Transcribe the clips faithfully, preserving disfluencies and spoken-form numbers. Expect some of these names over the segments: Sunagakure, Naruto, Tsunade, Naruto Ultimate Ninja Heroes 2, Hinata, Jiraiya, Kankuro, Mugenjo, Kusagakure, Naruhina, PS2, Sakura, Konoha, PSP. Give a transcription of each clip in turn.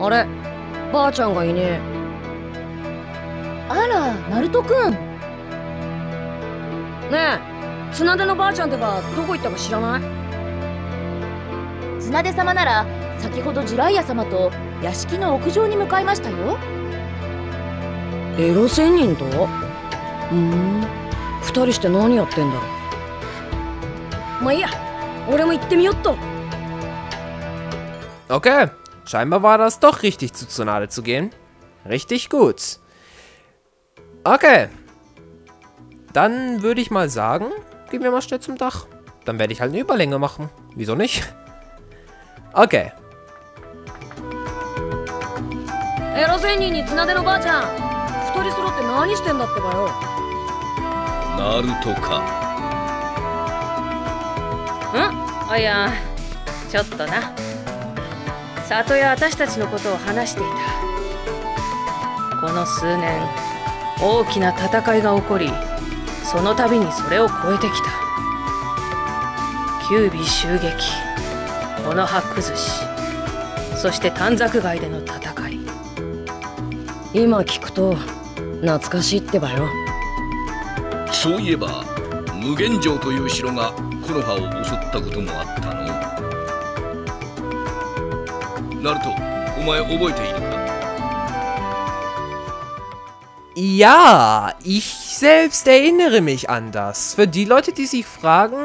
あれ、ばあちゃんがいねえ。あら、ナルト君。ねえ、綱手のばあちゃんってばどこ行ったか知らない？綱手様なら先ほどジライア様と屋敷の屋上に向かいましたよ。エロ仙人と？ふん、二人して何やってんだろう。まあいいや、俺も行ってみよっと。Okay, scheinbar war das doch richtig, zu Tsunade zu gehen. Richtig gut. Okay. Dann würde ich mal sagen, gehen wir mal schnell zum Dach. Dann werde ich halt eine Überlänge machen. Wieso nicht? Okay. Naruto ka. Hm? Oh ja, chotto na.里や私たちのことを話していた。この数年大きな戦いが起こり、その度にそれを超えてきた。九尾襲撃、この葉崩し、そして短冊街での戦い。今聞くと懐かしいってばよ。そういえば無限城という城がコノハを襲ったこともあったの。Ja, ich selbst erinnere mich an das. Für die Leute, die sich fragen,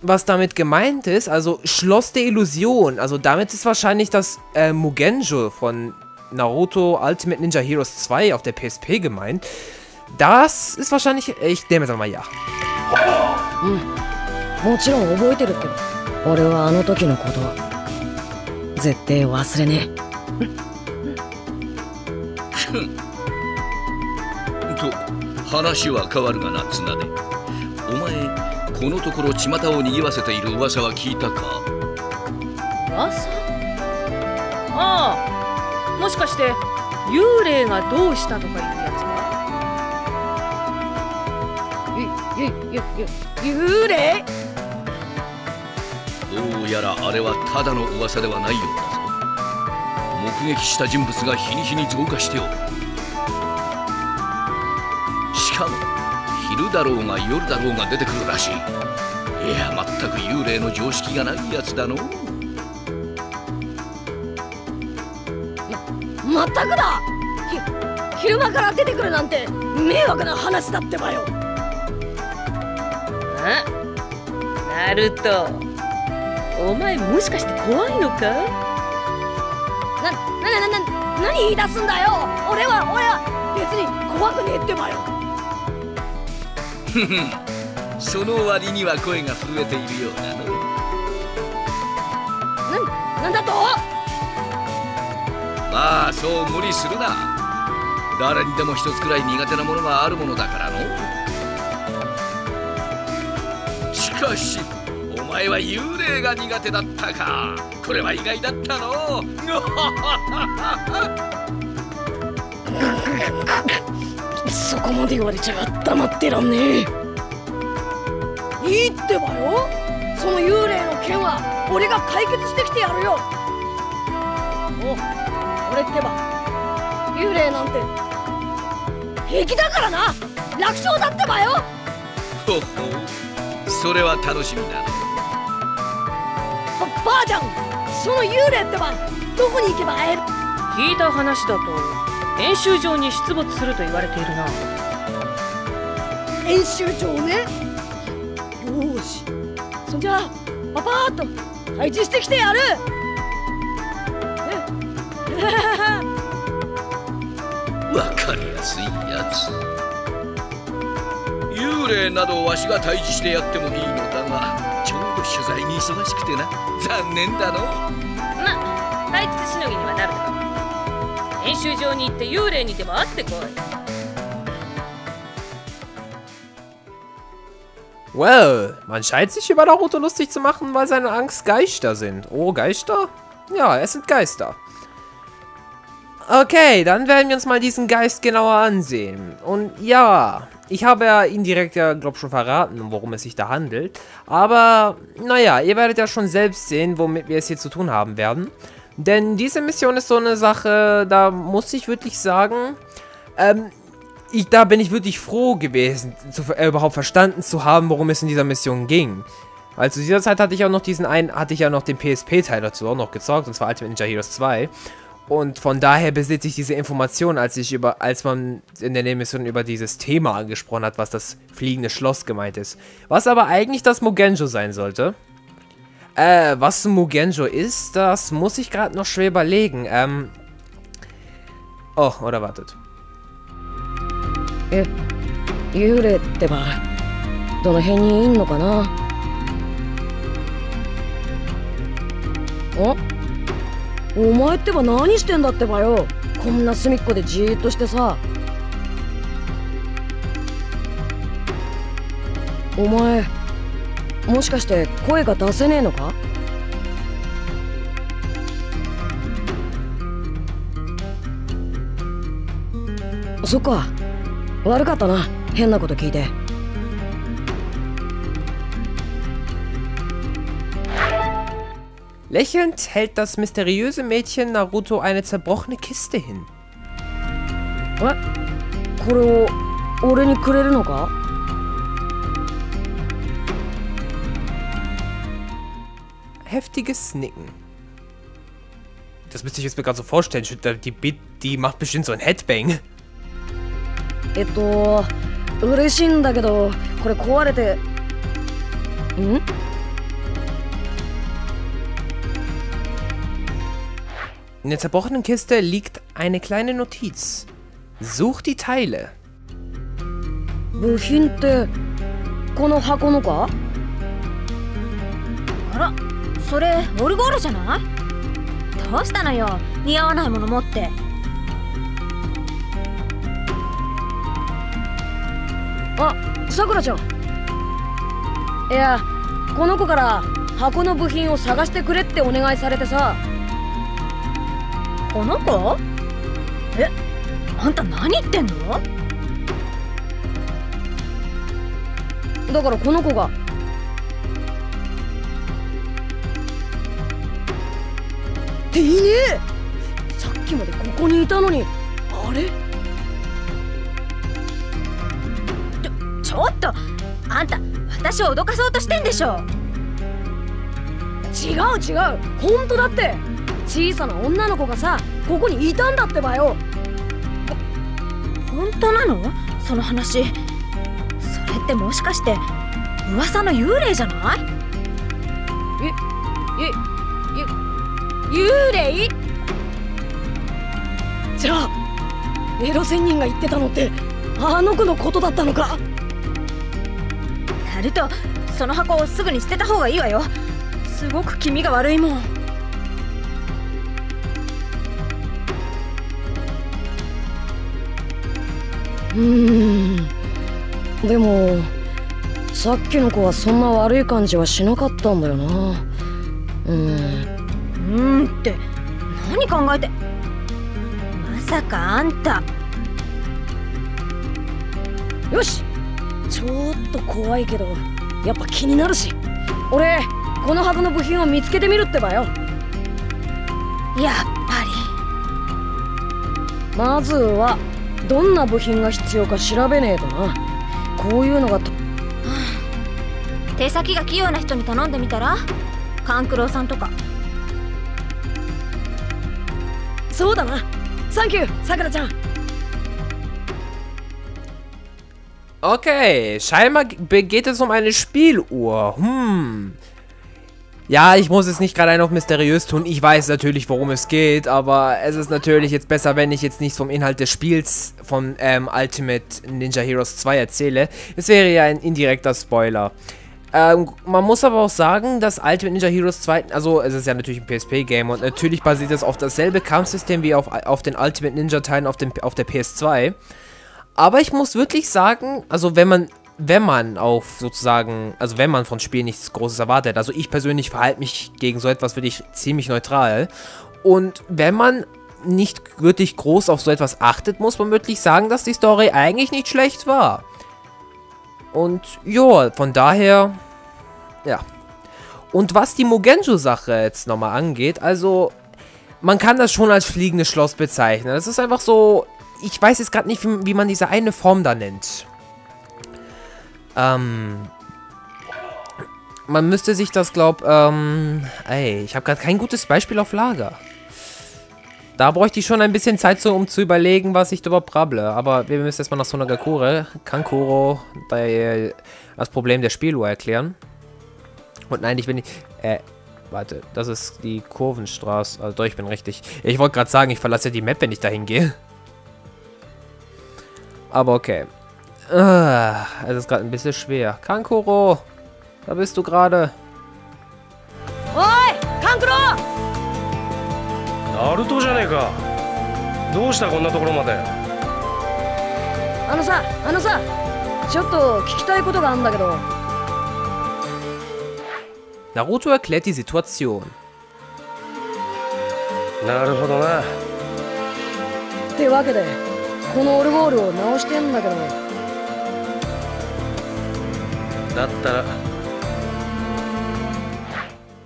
was damit gemeint ist, also Schloss der Illusion. Also damit ist wahrscheinlich das äh, Mugenjo von Naruto Ultimate Ninja Heroes zwei auf der P S P gemeint. Das ist wahrscheinlich... Ich nehme jetzt mal ja. Ja. 絶対忘れねえ。と話は変わるがな、綱手。お前このところ巷を賑わせている噂は聞いたか？噂？ああ、もしかして幽霊がどうしたとかいうやつか？ゆゆゆゆ幽霊？どうやらあれはただの噂ではないようだぞ。目撃した人物が日に日に増加しておる。しかも昼だろうが夜だろうが出てくるらしい。いや全く幽霊の常識がないやつだの。ま全くだ。ひ昼間から出てくるなんて迷惑な話だってばよ。あ、ナルト。お前もしかして怖いのか？な、な、な、な、何言い出すんだよ！俺は、俺は別に怖くねえってばよ。ふふん、その割には声が震えているようだの。な、なんだと？まあ、そう無理するな。誰にでも一つくらい苦手なものがあるものだからの。しかし、お前は幽霊が苦手だったか。これは意外だったの。そこまで言われちゃ黙ってらんねえ。いいってばよ。その幽霊の件は俺が解決してきてやるよ。お、俺ってば幽霊なんて平気だからな。楽勝だってばよ。ほほ、それは楽しみだな。ばあちゃん、その幽霊ってばどこに行けば会える？聞いた話だと演習場に出没すると言われているな。演習場ね。よし、そんじゃあパパーッと退治してきてやる。わかりやすいやつ。幽霊などわしが退治してやってもいいのだが、取材に忙しくてな。残念だろう。ま、退屈しのぎにはなるだろう。演習場に行って幽霊にでも会ってこい。Well, man scheint sich über Naruto lustig zu machen, weil seine Angst Geister sind. Oh, Geister? Ja, es sind Geister. Okay, dann werden wir uns mal diesen Geist genauer ansehen. Und ja... Ich habe ja indirekt ja, glaube ich, schon verraten, worum es sich da handelt. Aber, naja, ihr werdet ja schon selbst sehen, womit wir es hier zu tun haben werden. Denn diese Mission ist so eine Sache, da muss ich wirklich sagen, ähm, ich, da bin ich wirklich froh gewesen, zu, äh, überhaupt verstanden zu haben, worum es in dieser Mission ging. Weil zu dieser Zeit hatte ich auch noch diesen einen, hatte ich ja noch den P S P-Teil dazu auch noch gezockt, und zwar Ultimate Ninja Heroes zwei. Und von daher besitze ich diese Information, als ich über, als man in der Mission über dieses Thema angesprochen hat, was das fliegende Schloss gemeint ist. Was aber eigentlich das Mugenjo sein sollte. Äh, was ein Mugenjo ist, das muss ich gerade noch schwer überlegen. Ähm. Oh, oder wartet. Äh, Jure, der war. Oh? お前ってば何してんだってばよ。こんな隅っこでじーっとしてさ。お前、もしかして声が出せねえのか? そっか。悪かったな。変なこと聞いて。Lächelnd hält das mysteriöse Mädchen Naruto eine zerbrochene Kiste hin. Heftiges Nicken. Das müsste ich jetzt mir gerade so vorstellen. Die Bit, die macht bestimmt so ein Headbang. Eto, ureshi-n-da-kedo, kore kowarete. Hm? In der zerbrochenen Kiste liegt eine kleine Notiz. Such die Teile. Sakura-chan. この子? え? あんた何言ってんの? だからこの子がっていねえ! さっきまでここにいたのにあれ? ちょ、ちょっと! あんた私を脅かそうとしてんでしょ? 違う違う! 本当だって! 小さな女の子がさ、ここにいたんだってばよ。本当なの？その話。それってもしかして噂の幽霊じゃない？ゆ、ゆ、ゆ、幽霊？じゃあ、エロ仙人が言ってたのってあの子のことだったのか？ナルト、その箱をすぐに捨てた方がいいわよ。すごく気味が悪いもん。 でもさっきの子はそんな悪い感じはしなかったんだよな。うん。うんって何考えて。まさかあんた。よし。ちょっと怖いけどやっぱ気になるし。俺この箱の部品を見つけてみるってばよ。やっぱり。まずは。 どんな部品が必要か調べねえとな。こういうのがと手先が器用な人に頼んでみたらKankuroさんとか。そうだな。サンキュー、さくらちゃん。Okay, scheinbar geht es um eine Spieluhr. Hm. Ja, ich muss es nicht gerade ein auf mysteriös tun. Ich weiß natürlich, worum es geht, aber es ist natürlich jetzt besser, wenn ich jetzt nichts vom Inhalt des Spiels von ähm, Ultimate Ninja Heroes zwei erzähle. Es wäre ja ein indirekter Spoiler. Ähm, man muss aber auch sagen, dass Ultimate Ninja Heroes zwei, also es ist ja natürlich ein P S P-Game und natürlich basiert es auf dasselbe Kampfsystem wie auf, auf den Ultimate Ninja-Teilen auf, auf der P S zwei. Aber ich muss wirklich sagen, also wenn man... wenn man auf sozusagen, also wenn man von Spielen nichts Großes erwartet, also ich persönlich verhalte mich gegen so etwas wirklich ziemlich neutral, und wenn man nicht wirklich groß auf so etwas achtet, muss man wirklich sagen, dass die Story eigentlich nicht schlecht war. Und ja, von daher, ja. Und was die Mugenjo-Sache jetzt nochmal angeht, also man kann das schon als fliegendes Schloss bezeichnen. Das ist einfach so, ich weiß jetzt gerade nicht, wie, wie man diese eine Form da nennt. Ähm, man müsste sich das, glaub, ähm, ey, ich habe gerade kein gutes Beispiel auf Lager. Da bräuchte ich schon ein bisschen Zeit, so, um zu überlegen, was ich darüber brable. Aber wir müssen erstmal nach Sunagakure, Kankuro, bei, das Problem der Spieluhr erklären. Und nein, ich bin nicht, äh, warte, das ist die Kurvenstraße. Also, doch, ich bin richtig. Ich wollte gerade sagen, ich verlasse die Map, wenn ich dahin gehe. Aber okay. Ah, es ist gerade ein bisschen schwer. Kankuro, da bist du gerade. Oi, Kankuro! Naruto, ja nicht wahr? Warum bist du in so einem Ort? Ano sa, ano sa. Ich habe etwas. Naruto erklärt die Situation.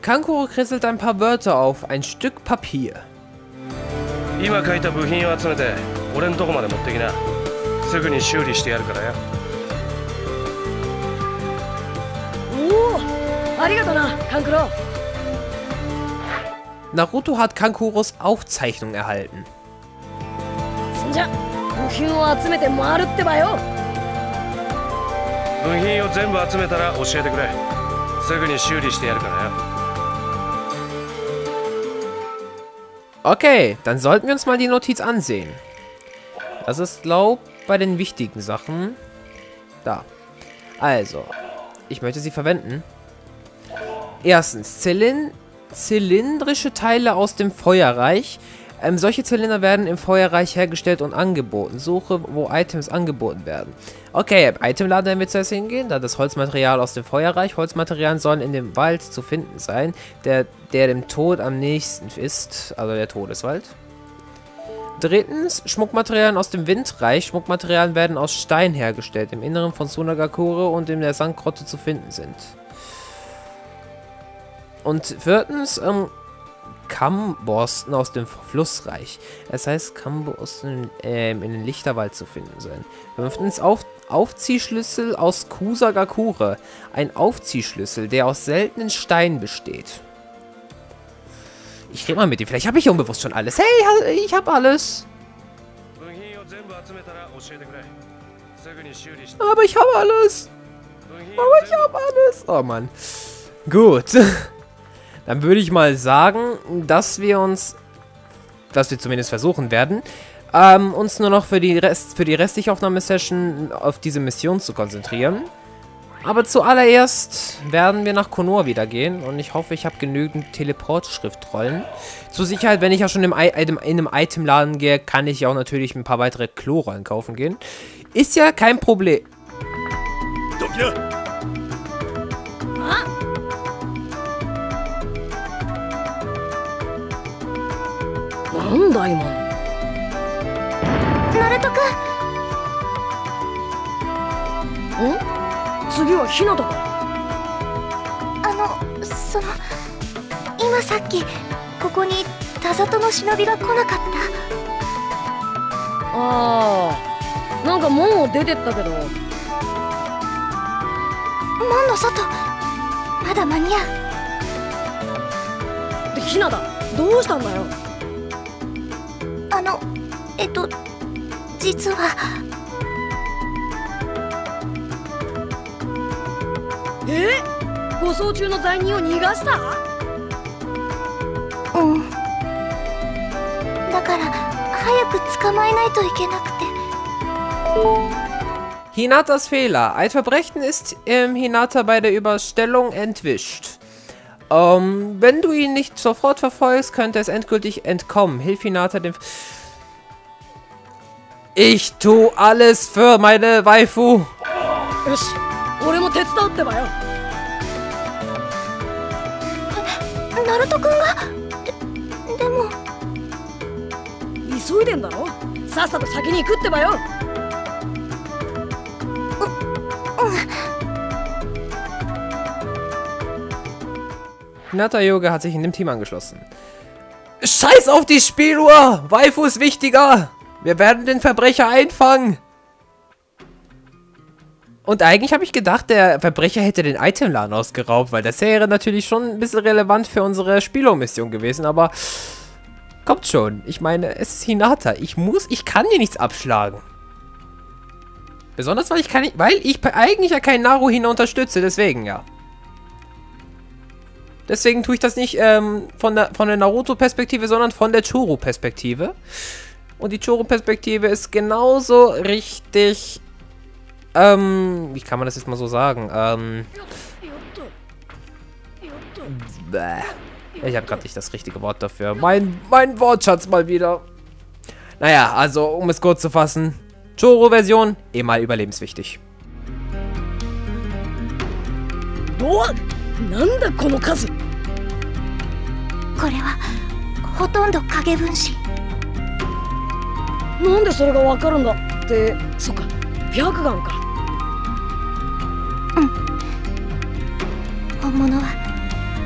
Kankuro kritzelt ein paar Wörter auf ein Stück Papier. Naruto hat Kankuros Aufzeichnung erhalten. Okay, dann sollten wir uns mal die Notiz ansehen. Das ist, glaub, bei den wichtigen Sachen. Da. Also, ich möchte sie verwenden. Erstens, Zylind- zylindrische Teile aus dem Feuerreich. Ähm, solche Zylinder werden im Feuerreich hergestellt und angeboten. Suche, wo Items angeboten werden. Okay, im Itemladen werden wir zuerst hingehen, da das Holzmaterial aus dem Feuerreich. Holzmaterialien sollen in dem Wald zu finden sein, der, der dem Tod am nächsten ist, also der Todeswald. Drittens, Schmuckmaterialien aus dem Windreich. Schmuckmaterialien werden aus Stein hergestellt, im Inneren von Sunagakure und in der Sandgrotte zu finden sind. Und viertens, ähm, Kammborsten aus dem Flussreich. Es heißt, Kammborsten äh, in den Lichterwald zu finden sein. Fünftens, Auf Aufziehschlüssel aus Kusagakure. Ein Aufziehschlüssel, der aus seltenen Steinen besteht. Ich rede mal mit dir, vielleicht habe ich ja unbewusst schon alles. Hey, ich habe alles. Aber ich habe alles. Aber ich habe alles. Oh Mann. Gut. Dann würde ich mal sagen, dass wir uns, dass wir zumindest versuchen werden, ähm, uns nur noch für die, Rest, für die restliche Aufnahmesession auf diese Mission zu konzentrieren. Aber zuallererst werden wir nach Konoha wieder gehen und ich hoffe, ich habe genügend Teleport-Schriftrollen. Zur Sicherheit, wenn ich ja schon im I in einem Itemladen gehe, kann ich ja auch natürlich ein paar weitere Klorollen kaufen gehen. Ist ja kein Problem. Ah? Hinata, どうしたんだよ? あの、えっと、実は。えっ？護送中の罪人を逃がした？うん。だから早く捕まえないといけなくて。Hinatas Fehler. Ein Verbrechen ist ähm, Hinata bei der Überstellung entwischt. Ähm, wenn du ihn nicht sofort verfolgst, könnte es endgültig entkommen. Hilf Hinata dem... F ich tu alles für meine Waifu. Hinata Yoga hat sich in dem Team angeschlossen. Scheiß auf die Spieluhr! Waifu ist wichtiger! Wir werden den Verbrecher einfangen! Und eigentlich habe ich gedacht, der Verbrecher hätte den Itemladen ausgeraubt, weil das wäre natürlich schon ein bisschen relevant für unsere Spielungsmission gewesen, aber kommt schon. Ich meine, es ist Hinata. Ich muss, ich kann hier nichts abschlagen. Besonders, weil ich, kann, weil ich eigentlich ja keinen Naruhina unterstütze, deswegen ja. Deswegen tue ich das nicht ähm, von der, von der Naruto-Perspektive, sondern von der Choro-Perspektive. Und die Choro-Perspektive ist genauso richtig... Ähm, wie kann man das jetzt mal so sagen? Ähm... Bäh. Ich habe gerade nicht das richtige Wort dafür. Mein, mein Wortschatz mal wieder. Naja, also um es kurz zu fassen. Choro-Version, eh mal überlebenswichtig. Boah! なんだこの数。これはほとんど影分子。なんでそれがわかるんだって、そっか、白眼か。うん。本物は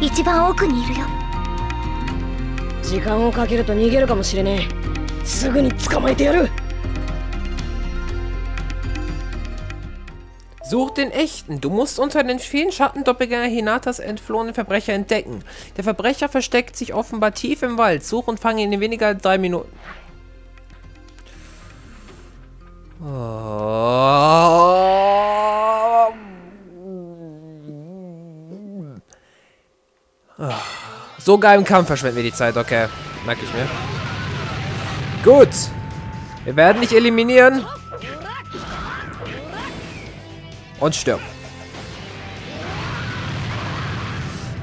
一番奥にいるよ。時間をかけると逃げるかもしれねえ。すぐに捕まえてやる。 Such den echten. Du musst unter den vielen Schattendoppelgänger Hinatas entflohenen Verbrecher entdecken. Der Verbrecher versteckt sich offenbar tief im Wald. Such und fange ihn in weniger als drei Minuten. Oh. Oh. Sogar im Kampf verschwenden wir die Zeit. Okay, merke ich mir. Gut. Wir werden dich eliminieren. Und stirb.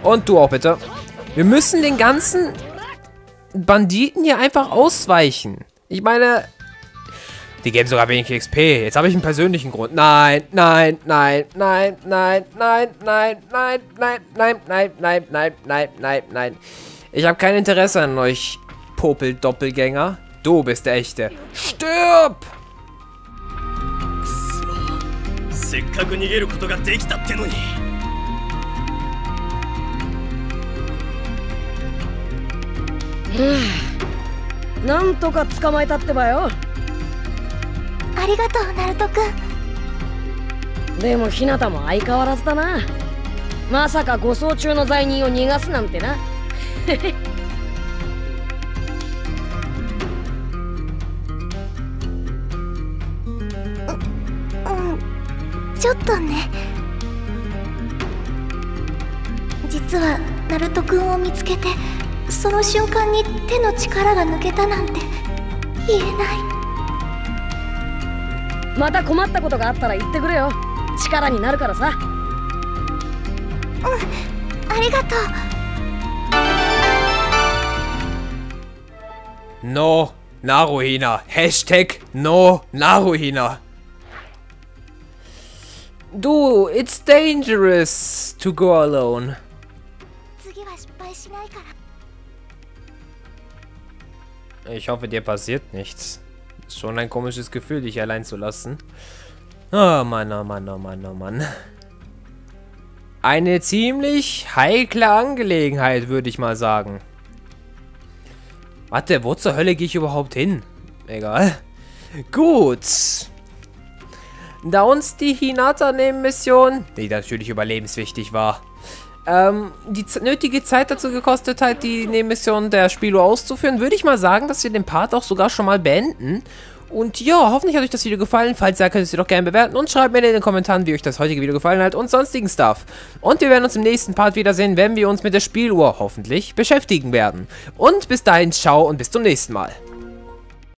Und du auch bitte. Wir müssen den ganzen Banditen hier einfach ausweichen. Ich meine, die geben sogar wenig X P. Jetzt habe ich einen persönlichen Grund. Nein, nein, nein, nein, nein, nein, nein, nein, nein, nein, nein, nein, nein, nein, nein, nein. Ich habe kein Interesse an euch, Popel-Doppelgänger. Du bist der echte. Stirb! せっかく逃げることができたってのに。なんとか捕まえたってばよ。ありがとうナルト君。でもひなたも相変わらずだな。まさか護送中の罪人を逃がすなんてな。ちょっとね。実はナルト君を見つけて、その瞬間に手の力が抜けたなんて言えない。また困ったことがあったら言ってくれよ。力になるからさ。うん、ありがとう。No Naruhina. Hashtag No Naruhina. Du, it's dangerous to go alone. Ich hoffe, dir passiert nichts. Ist schon ein komisches Gefühl, dich allein zu lassen. Oh Mann, oh Mann, oh Mann, oh Mann. Eine ziemlich heikle Angelegenheit, würde ich mal sagen. Warte, wo zur Hölle gehe ich überhaupt hin? Egal. Gut. Da uns die Hinata-Nebenmission, die natürlich überlebenswichtig war, ähm, die nötige Zeit dazu gekostet hat, die Nebenmission der Spieluhr auszuführen, würde ich mal sagen, dass wir den Part auch sogar schon mal beenden. Und ja, hoffentlich hat euch das Video gefallen. Falls ja, könnt ihr es doch gerne bewerten und schreibt mir in den Kommentaren, wie euch das heutige Video gefallen hat und sonstigen Stuff. Und wir werden uns im nächsten Part wiedersehen, wenn wir uns mit der Spieluhr hoffentlich beschäftigen werden. Und bis dahin, ciao und bis zum nächsten Mal.